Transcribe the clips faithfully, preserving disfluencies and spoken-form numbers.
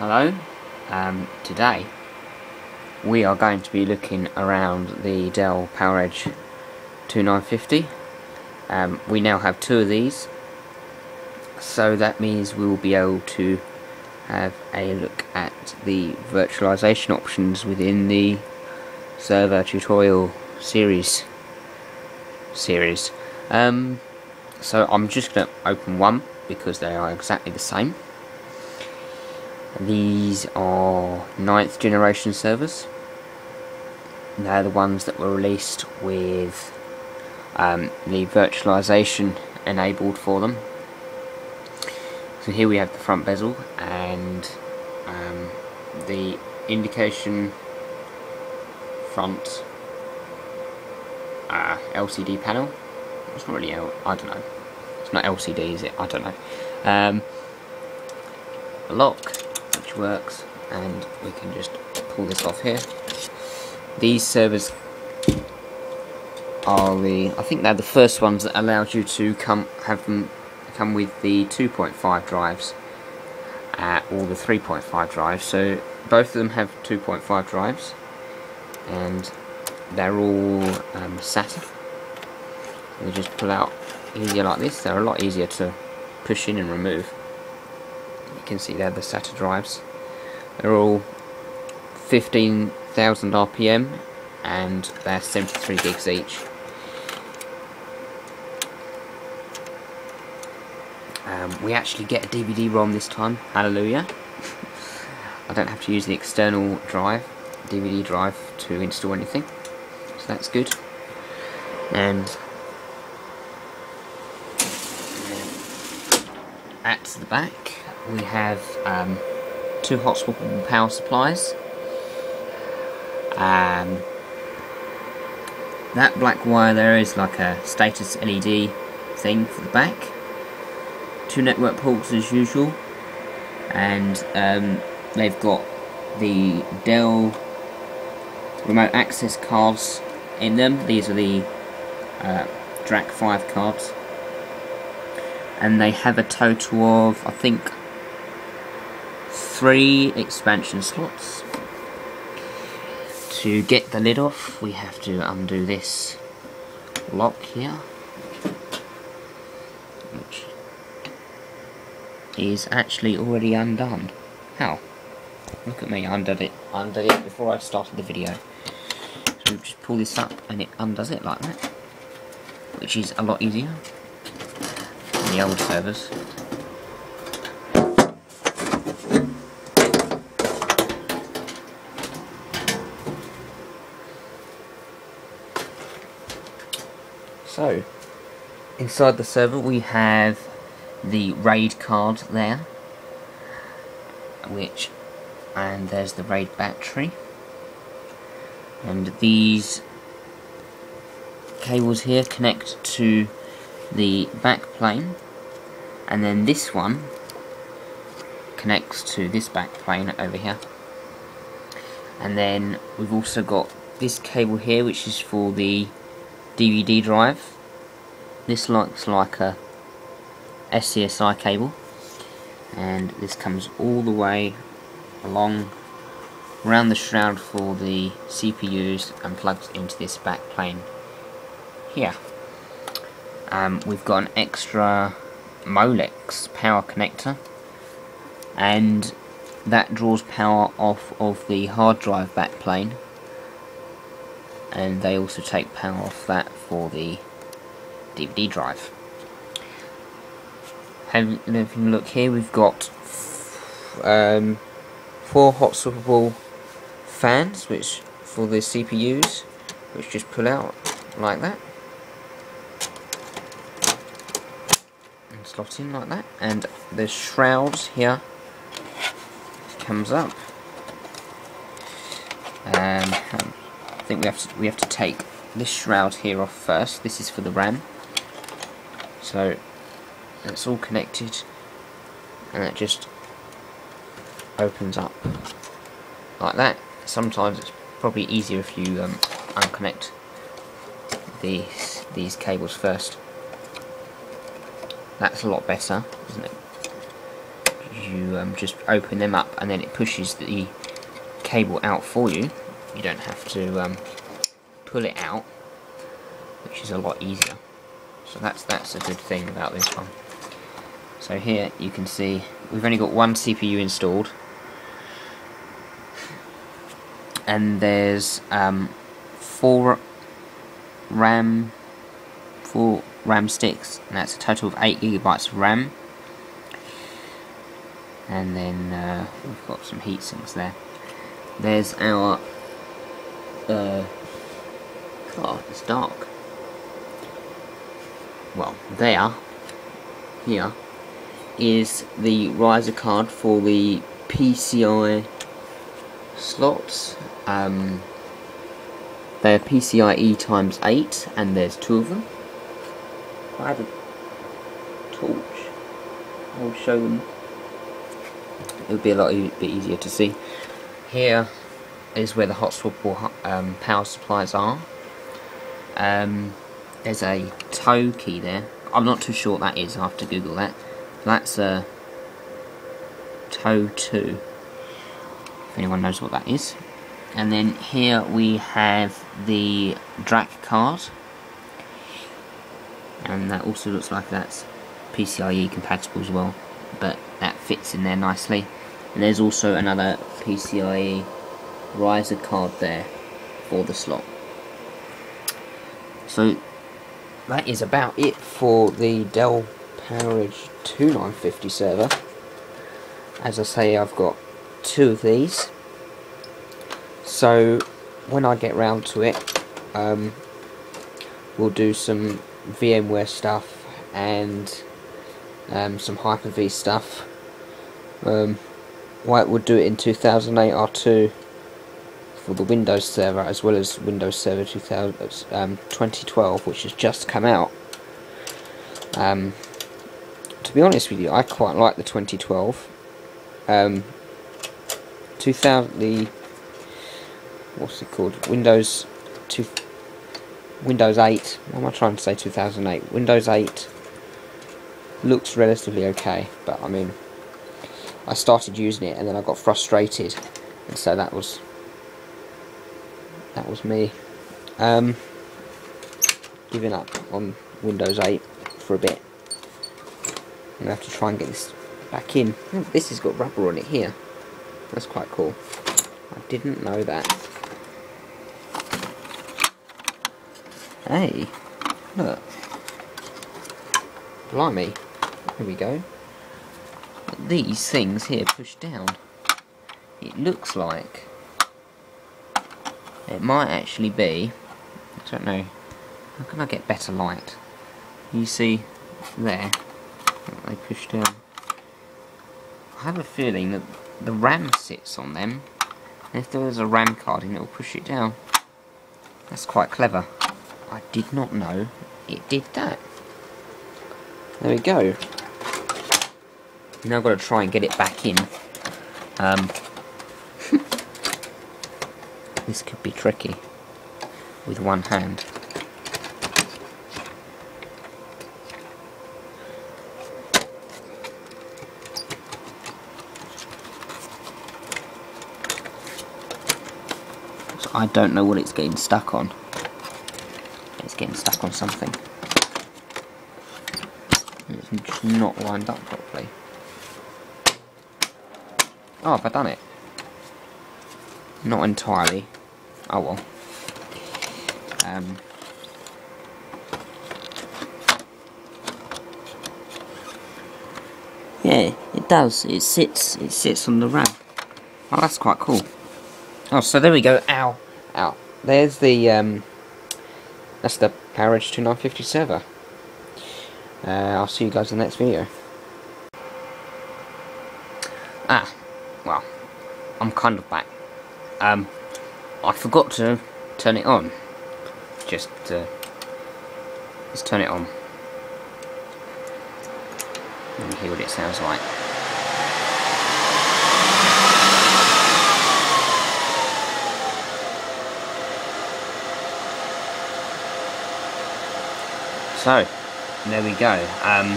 Hello, um, today we are going to be looking around the Dell PowerEdge twenty-nine fifty. Um, we now have two of these, so that means we will be able to have a look at the virtualization options within the server tutorial series. series. Um, so I'm just going to open one because they are exactly the same. These are ninth generation servers. They're the ones that were released with um, the virtualization enabled for them. So here we have the front bezel and um, the indication front uh, L C D panel. It's not really L I don't know. It's not L C D, is it? I don't know. Um, a lock. Works, and we can just pull this off here. These servers are the, I think they're the first ones that allowed you to come have them come with the two point five drives uh, or the three point five drives. So both of them have two point five drives, and they're all um, SATA. They just pull out easier like this. They're a lot easier to push in and remove. You can see they're the SATA drives. They're all fifteen thousand R P M and they're seventy-three gigs each. Um, we actually get a D V D ROM this time, hallelujah. I don't have to use the external drive, D V D drive, to install anything, so that's good. And at the back we have um, two hot swappable power supplies. Um, that black wire there is like a status L E D thing for the back. Two network ports as usual, and um, they've got the Dell remote access cards in them. These are the uh, D R A C five cards, and they have a total of, I think, three expansion slots. To get the lid off, we have to undo this lock here, which is actually already undone. How? Look at me, I undid it, I undid it before I started the video. So we just pull this up and it undoes it like that, which is a lot easier than the old servers. So, inside the server we have the RAID card there, which, and there's the RAID battery, and these cables here connect to the back plane, and then this one connects to this back plane over here. And then we've also got this cable here, which is for the D V D drive. This looks like a S C S I cable, and this comes all the way along around the shroud for the C P Us and plugs into this back plane here. Um, we've got an extra Molex power connector, and that draws power off of the hard drive back plane, and they also take power off that for the D V D drive. Having a look here, we've got um, four hot swappable fans, which for the C P Us, which just pull out like that and slot in like that, and the shrouds here comes up. Um, I think we have to we have to take this shroud here off first. This is for the RAM, so it's all connected, and it just opens up like that. Sometimes it's probably easier if you um, unconnect these these cables first. That's a lot better, isn't it? You you um, just open them up and then it pushes the cable out for you. You don't have to um, pull it out, which is a lot easier. So that's that's a good thing about this one. So here you can see we've only got one C P U installed, and there's um, four RAM, four RAM sticks, and that's a total of eight gigabytes of RAM. And then uh, we've got some heat sinks there. There's our uh, God, it's dark. Well, there, here, is the riser card for the P C I slots. Um, they're PCIe times eight, and there's two of them. If I had a torch, I'll show them. It would be a lot e bit easier to see. Here is where the hot swappable um, power supplies are. Um, there's a tow key there. I'm not too sure what that is. I have to Google that. That's a tow two, if anyone knows what that is. And then here we have the D R A C card, and that also looks like that's PCIe compatible as well, but that fits in there nicely. And there's also another PCIe riser card there for the slot. So that is about it for the Dell PowerEdge twenty-nine fifty server. As I say, I've got two of these, so when I get round to it, um, we'll do some VMware stuff and um, some Hyper-V stuff. Um, White would do it in two thousand eight R two for the Windows server, as well as Windows Server two thousand, um, twenty twelve, which has just come out. Um, to be honest with you, I quite like the twenty twelve. Um, two thousand, the what's it called? Windows two, Windows eight. What am I trying to say? two thousand eight. Windows eight looks relatively okay, but I mean, I started using it and then I got frustrated, and so that was. That was me um, giving up on Windows eight for a bit. I'm going to have to try and get this back in. Oh, this has got rubber on it here. That's quite cool. I didn't know that. Hey, look. Blimey. Here we go. Got these things here pushed down. It looks like it might actually be, I don't know, how can I get better light? You see there, they push down. I have a feeling that the RAM sits on them, and if there was a RAM card in it, will push it down. That's quite clever. I did not know it did that. There we go. Now I've got to try and get it back in. Um, This could be tricky with one hand. So I don't know what it's getting stuck on. It's getting stuck on something. It's just not lined up properly. Oh, have I done it? Not entirely. Oh well. Um, yeah, it does. It sits. It sits on the RAM. Oh, that's quite cool. Oh, so there we go. Ow, ow. There's the um. That's the PowerEdge twenty-nine fifty server. Uh, I'll see you guys in the next video. Ah, well, I'm kind of back. Um, I forgot to turn it on. Just uh, let's turn it on. Let me hear what it sounds like. So there we go. Um,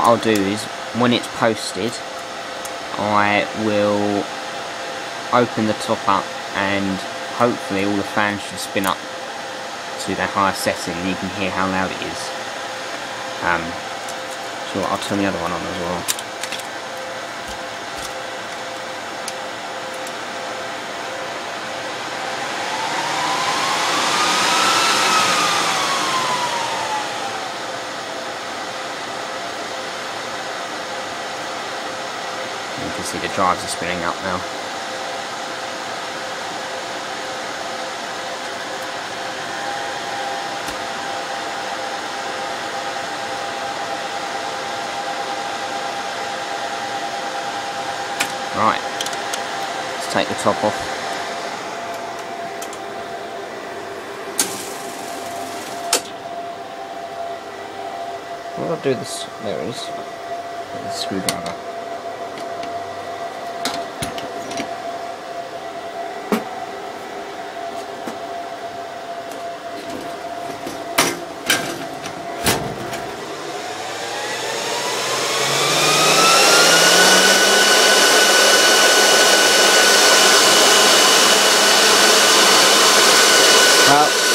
what I'll do is when it's posted, I will open the top up and hopefully all the fans should spin up to their higher setting and you can hear how loud it is. Um, so I'll turn the other one on as well. You can see the drives are spinning up now. Right, let's take the top off. What do I do this? There it is. The screwdriver.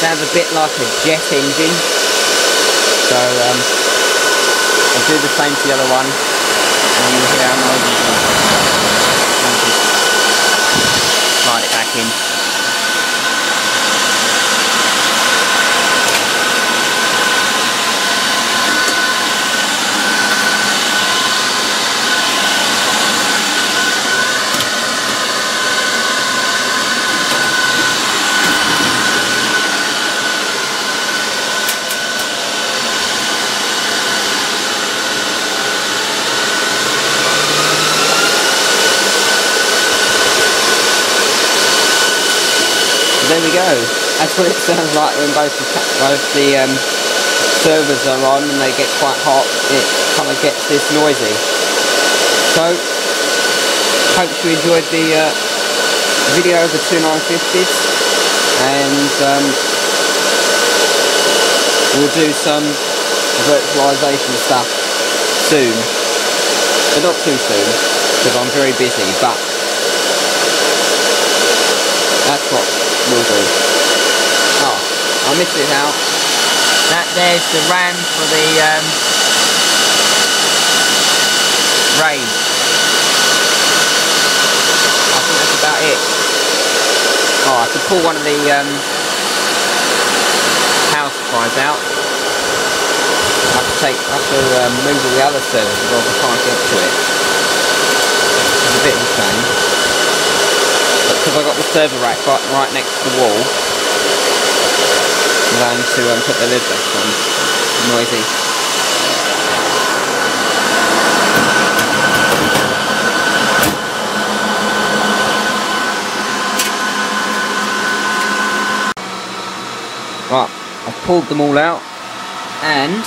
Sounds a bit like a jet engine, so um, I'll do the same to the other one and you'll hear how noisy it is. I'll just slide it back in. There we go. That's what it sounds like when both the, both the um, servers are on and they get quite hot. It kind of gets this noisy. So, hope you enjoyed the uh, video of the twenty-nine fifties, and um, we'll do some virtualization stuff soon, but not too soon because I'm very busy. But that's what. Will do. Oh, I missed it out. That there's the RAM for the um, RAID. I think that's about it. Oh, I could pull one of the um, power supplies out. I have to take, I have to um, move all the other servers because I can't get to it. It's a bit of a shame. Because I've got the server rack right, right next to the wall, I'm going to um, put the lid back on. Noisy. Right, I've pulled them all out, and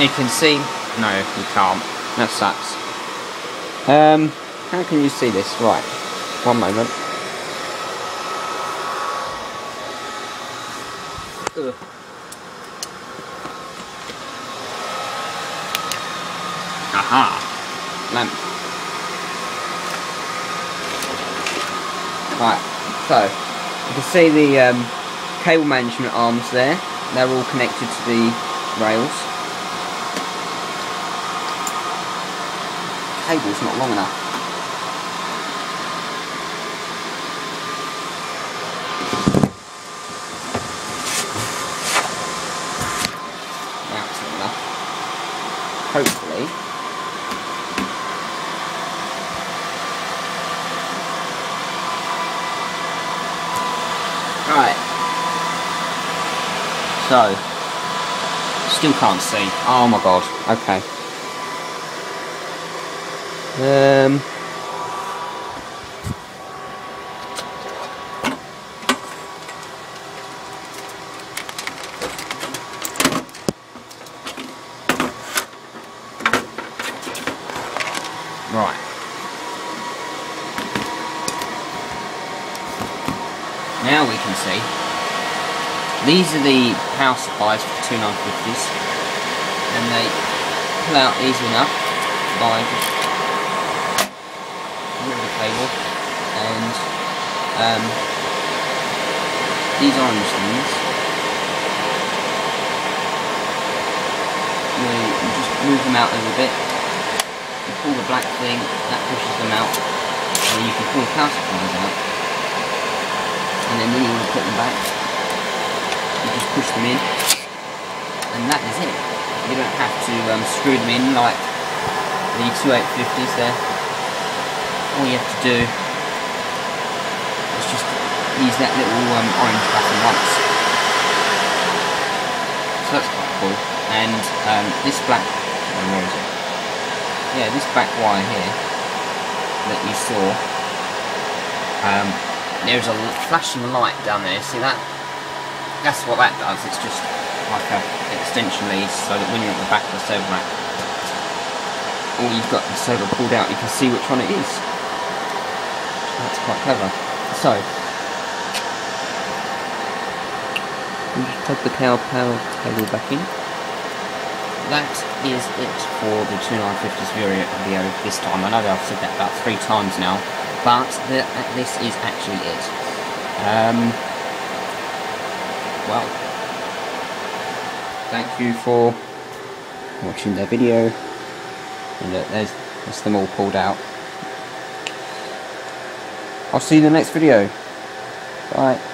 you can see. No, you can't. That sucks. Um, how can you see this? Right. One moment. Ugh. Aha! Lamp. Right, so you can see the um, cable management arms there. They're all connected to the rails. The cable's not long enough. Hopefully. Right. So. Still can't see. Oh my god. Okay. Um. Now we can see. These are the power supplies for the twenty-nine fifties, and they pull out easy enough by just cable, and um, these orange things, you, you just move them out a little bit, you pull the black thing, that pushes them out, and then you can pull the power supplies out, and then when you want to put them back, you just push them in, and that is it. You don't have to um, screw them in like the twenty-eight fifties there. All you have to do is just use that little um, orange button once. So that's quite cool. And um, this black, oh, where is it? Yeah, this black wire here that you saw, um, there's a flashing light down there. See that? That's what that does. It's just like an extension lead, so that when you're at the back of the server rack, or you've got the server pulled out, you can see which one it is. That's quite clever. So, we just plug the power power cable back in. That is it for the twenty-nine fifties video this time. I know I've said that about three times now, but the, this is actually it. Um, well, thank you for watching the video. And look, there's, there's them all pulled out. I'll see you in the next video. Bye.